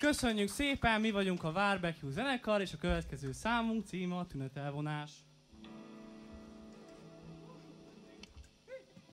Köszönjük szépen, mi vagyunk a Várbeki húzenekar, és a következő számunk címe a Tűnőte Elvonás.